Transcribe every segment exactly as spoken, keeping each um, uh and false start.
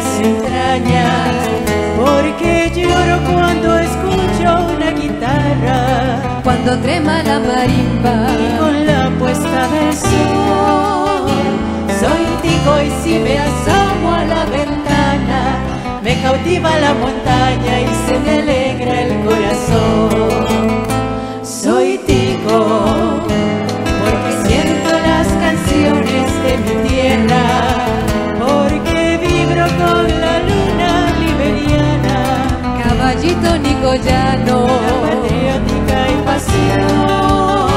las entrañas, porque lloro cuando escucho una guitarra, cuando trema la marimba y con la puesta del sol. Soy tico y si me asomo a la ventana, me cautiva la montaña y se me alegra el corazón. Soy tico porque siento las canciones de mi tierra, porque vibro con la luna liberiana, caballito nicoyano, patriótica y pasión.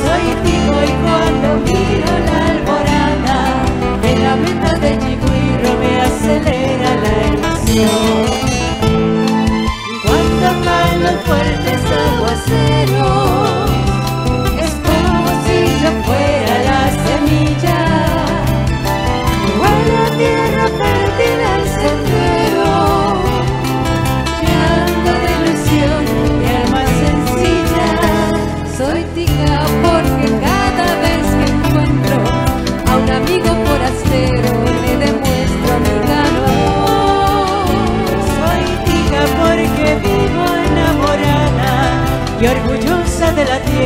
Soy tico y cuando miro la alborada en la venta de Chigüiro me acelera la emoción. Cuando caen los fuertes aguaceros, es como si yo fuera la semilla, igual la tierra perdida al sendero, llenando de ilusión mi alma sencilla. Soy tica porque cada vez que encuentro a un amigo forastero le demuestro mi calor. Soy tica porque vivo enamorada y orgullosa de la tierra.